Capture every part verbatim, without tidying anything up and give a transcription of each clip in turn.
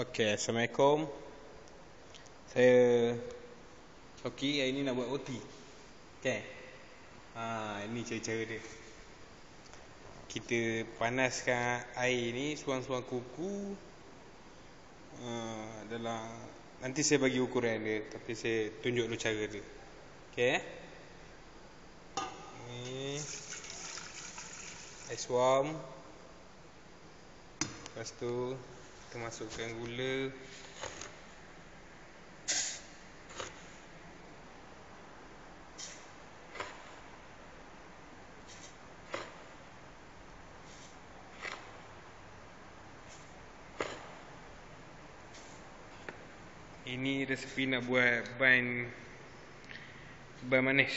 Okey, Assalamualaikum. Saya Syuki, hari ni nak buat O T. Okey. Ha, ini cara-cara dia. Kita panaskan air ni, suang-suang kuku. Uh, dalam nanti saya bagi ukuran dia, tapi saya tunjuk dulu cara dia. Okey. Ni air suam. Lepas tu kita masukkan gula. Ini resepi nak buat ban ban manis.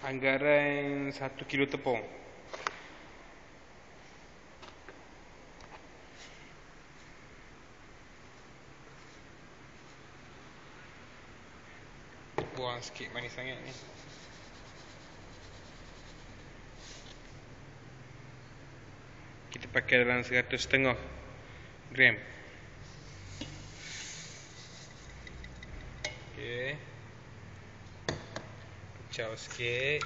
Anggaran satu kilo tepung. Buang sikit manis sangat ni. Kita pakai dalam seratus setengah gram. Okey. Pecah sikit.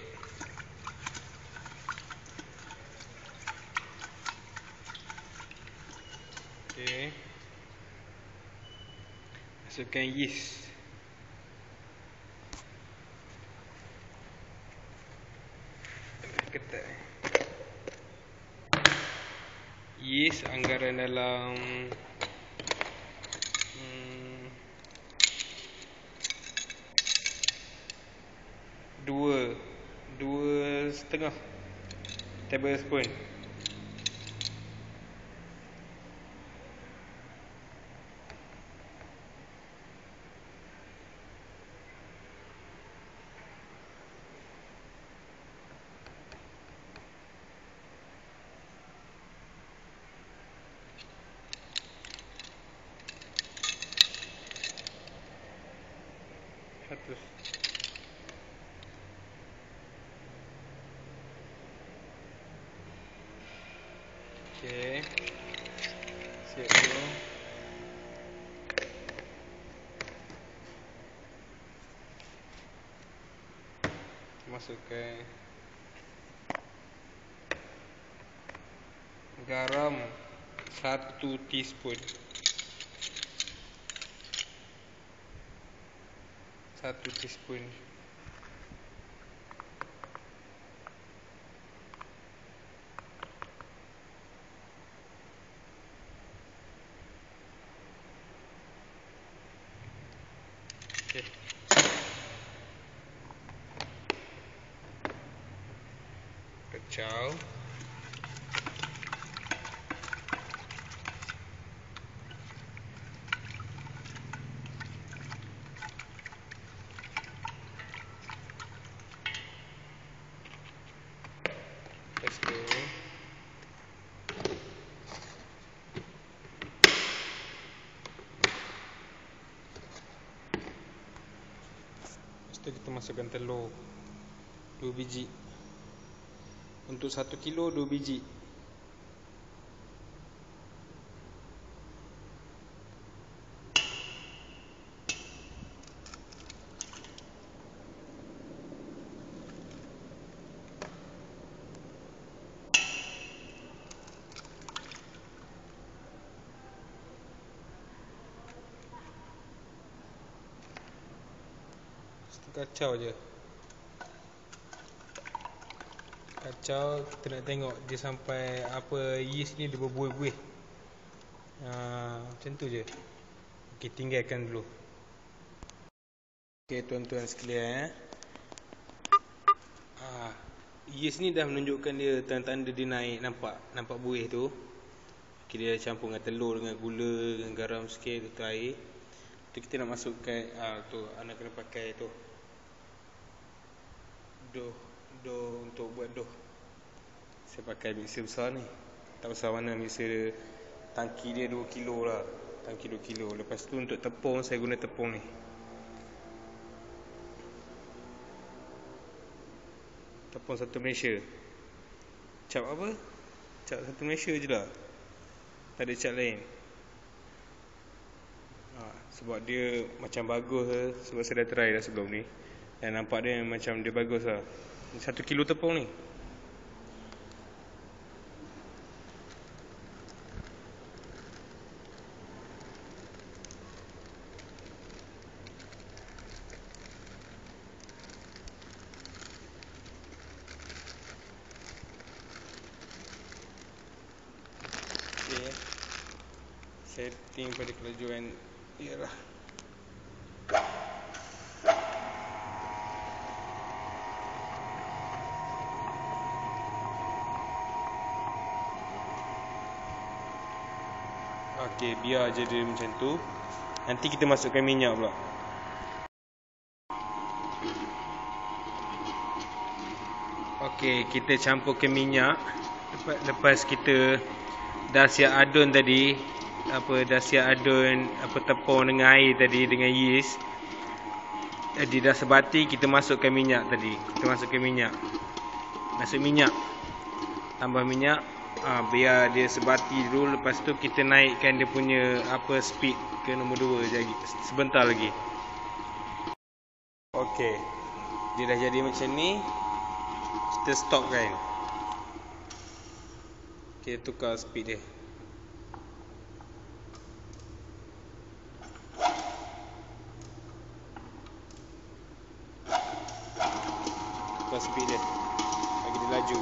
Okey. Masukkan yeast. Ketat. Yeast anggaran dalam Dua Dua setengah tablespoon. Satu Okey. Siap dulu. Masukkan garam satu teaspoon. satu teaspoon. Okay. Kacau. Let's go. Kita masukkan telur dua biji. Untuk satu kilo dua biji. Kacau je. Kacau. Kita nak tengok dia sampai apa yeast ni dia berbuih-buih. Haa, macam tu je. Okey, tinggalkan dulu. Okey, tuan-tuan sekalian, eh? Haa, yeast ni dah menunjukkan dia tanda-tanda dia naik. Nampak nampak buih tu. Okey, dia campur dengan telur, dengan gula, dengan garam sikit, tu air. Tu kita nak masukkan haa, tu anak kena pakai tu doh, doh untuk buat doh. Saya pakai mixer besar ni. Tak besar mana mixer dia. Tangki dia dua kilo lah. Tangki dua kilo. Lepas tu untuk tepung saya guna tepung ni. ataupun satu Malaysia. Cap apa? Cap satu Malaysia je lah, tak ada cap lain. Ha, sebab dia macam bagus lah, sebab saya dah try dah sebelum ni dan nampak dia macam dia bagus lah. Satu kilo tepung ni. Okay, setting pada kelajuan ialah okey, biar je dia macam tu. Nanti kita masukkan minyak pula. Okey, kita campurkan minyak. Lepas kita dah siap adun tadi, apa dah siap adun apa tepung dengan air tadi dengan yeast. Jadi dah sebati kita masukkan minyak tadi. Kita masukkan minyak. Masuk minyak. Tambah minyak, ha, biar dia sebati dulu. Lepas tu kita naikkan dia punya apa speed ke nombor dua lagi. Sebentar lagi. Okey. Dia dah jadi macam ni. Kita stopkan. Kita tukar speed dia. Tukar speed dia. Bagi dia laju.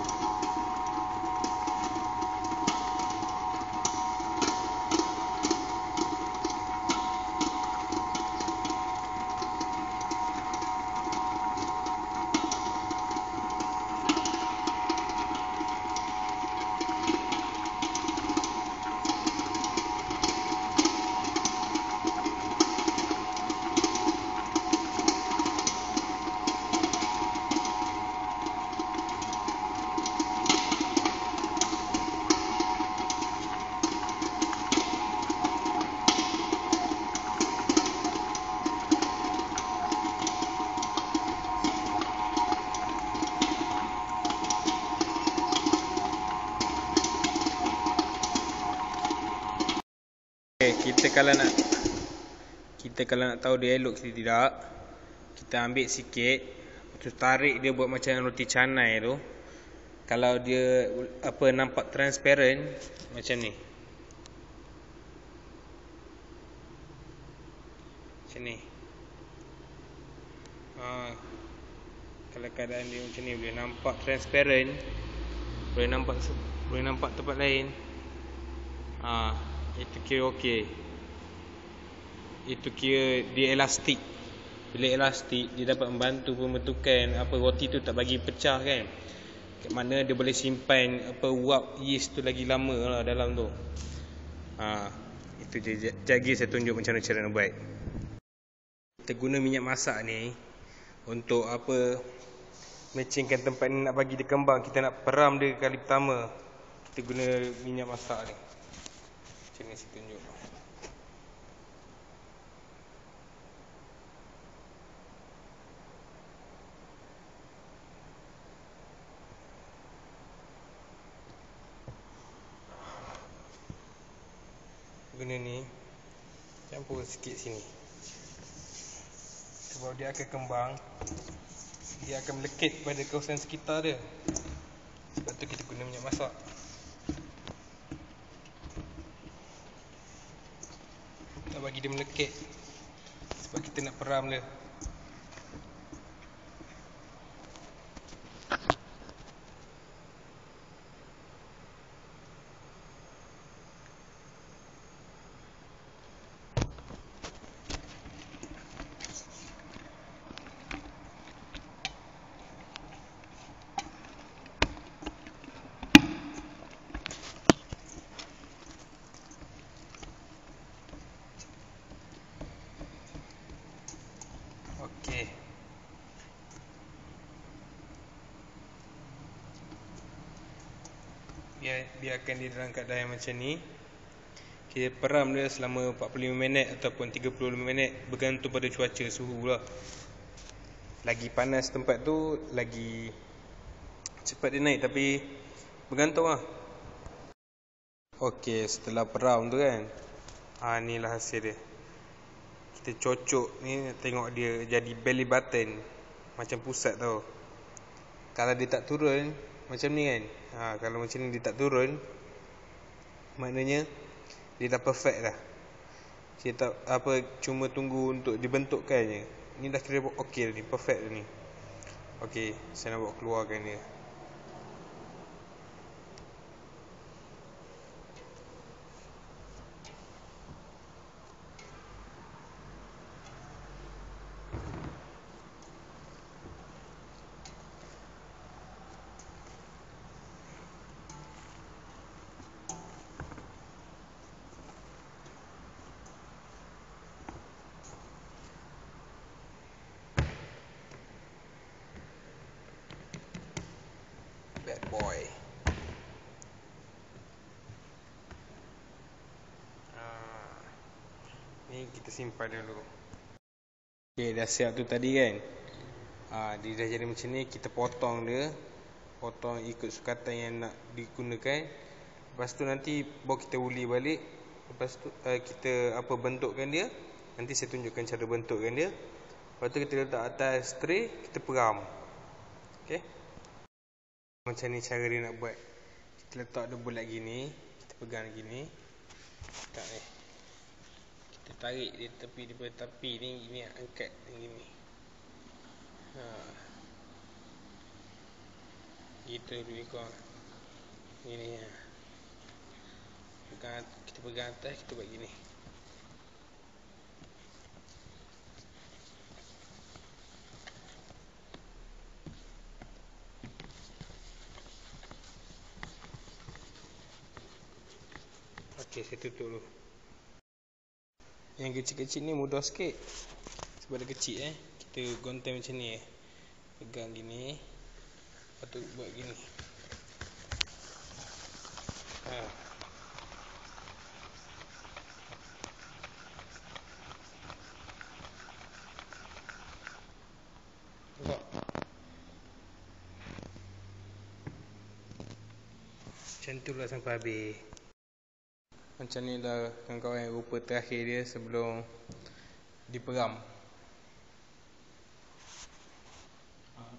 Kita kalau nak kita kalau nak tahu dia elok ke tidak, kita ambil sikit, terus tarik dia buat macam roti canai tu. Kalau dia apa nampak transparent macam ni. Macam ni. Ha, kalau keadaan dia macam ni boleh nampak transparent, boleh nampak boleh nampak tempat lain. Ah, ha. Itu kira okey. Itu kira dia elastik. Bila elastik, dia dapat membantu pembentukan apa roti tu tak bagi pecah kan. Kat mana dia boleh simpan apa uap yeast tu lagi lama lah dalam tu. Ha, itu je jadi saya tunjuk macam mana cara nak buat. Kita guna minyak masak ni untuk apa matchingkan tempat ni nak bagi dia kembang. Kita nak peram dia kali pertama. Kita guna minyak masak ni. Macam ni saya tunjuk. Guna ni campur sikit sini, sebab dia akan kembang, dia akan melekit pada kawasan sekitar dia. Sebab tu kita guna minyak masak. Bagi dia melekit, sebab kita nak peram dia. Okey. Biar, biarkan dia dalam keadaan macam ni. Kita peram dia selama empat puluh lima minit ataupun tiga puluh lima minit, bergantung pada cuaca, suhu lah. Lagi panas tempat tu, lagi cepat dia naik tapi bergantung lah. Okey, setelah perang tu kan, ha, inilah hasil dia. Kita cocok ni, tengok dia jadi belly button, macam pusat tau. Kalau dia tak turun macam ni kan, ha, kalau macam ni dia tak turun, maknanya dia dah perfect dah. Dia tak apa, cuma tunggu untuk dibentukkan je. Ni dah kira okey ni, perfect dah ni. Okey, saya nak buat keluarkan dia. Boy, ah, ni kita simpan dulu. Okay, dah siap tu tadi kan, ah, dia dah jadi macam ni. Kita potong dia, potong ikut sukatan yang nak digunakan. Lepas tu nanti baru kita uli balik. Lepas tu uh, kita apa bentukkan dia. Nanti saya tunjukkan cara bentukkan dia. Lepas tu kita letak atas tray, kita peram. Okay, macam ni cara dia nak buat. Kita letak dia bulat gini, kita pegang gini, letak ni, kita tarik dia tepi daripada tepi ni, gini angkat gini, ha, gitu lebih kurang gini, ha. Pegang, kita pegang atas, kita buat gini. Okey, saya tutup dulu. Yang kecil-kecil ni mudah sikit sebab dia kecil eh. Kita gonteng macam ni eh. Pegang gini, lepas tu buat gini, ha. Nampak? Macam tu lah sampai habis. Macam ni lah kawan-kawan rupa terakhir dia sebelum diperam. Ah,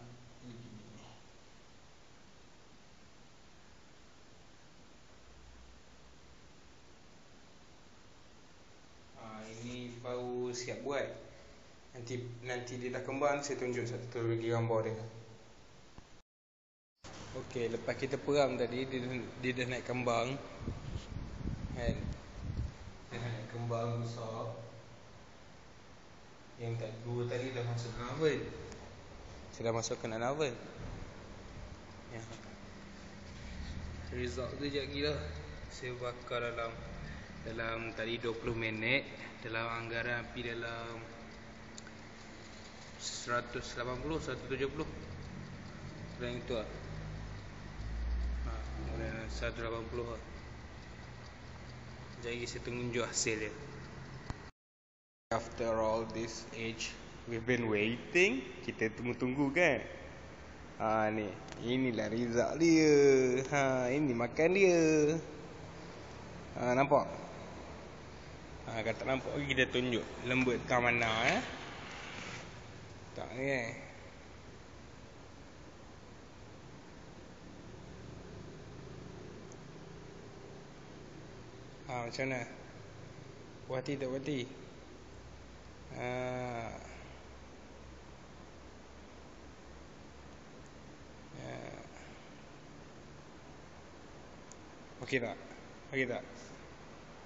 ini baru siap buat. Nanti nanti dia dah kembang, saya tunjuk satu lagi gambar dia. Okey, lepas kita peram tadi, dia dah, dia dah naik kembang. Kan, kembang besar yang tak dua tadi dah masuk dalam oven. Saya dah masukkan dalam oven ya. Result tu sekejap gila. Saya bakar dalam Dalam tadi dua puluh minit. Dalam anggaran api dalam seratus lapan puluh, seratus tujuh puluh. Dalam itu lah, ha, kemudian seratus lapan puluh lah. Jadi saya tunjuk hasil dia. After all this age, we've been waiting. Kita tunggu-tunggu kan. Ha ni, inilah result dia. Ha, ini makan dia. Ha, nampak? Ha, kalau tak nampak lagi kita tunjuk lembut kat mana eh. Tak ni kan. Ha, macam mana? Puas hati tak puas hati? Ha. Ha. Okey tak? Okey tak?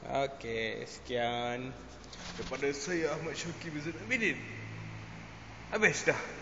Okey, sekian daripada saya Ahmad Syuki bin Zulkifli. Habis dah.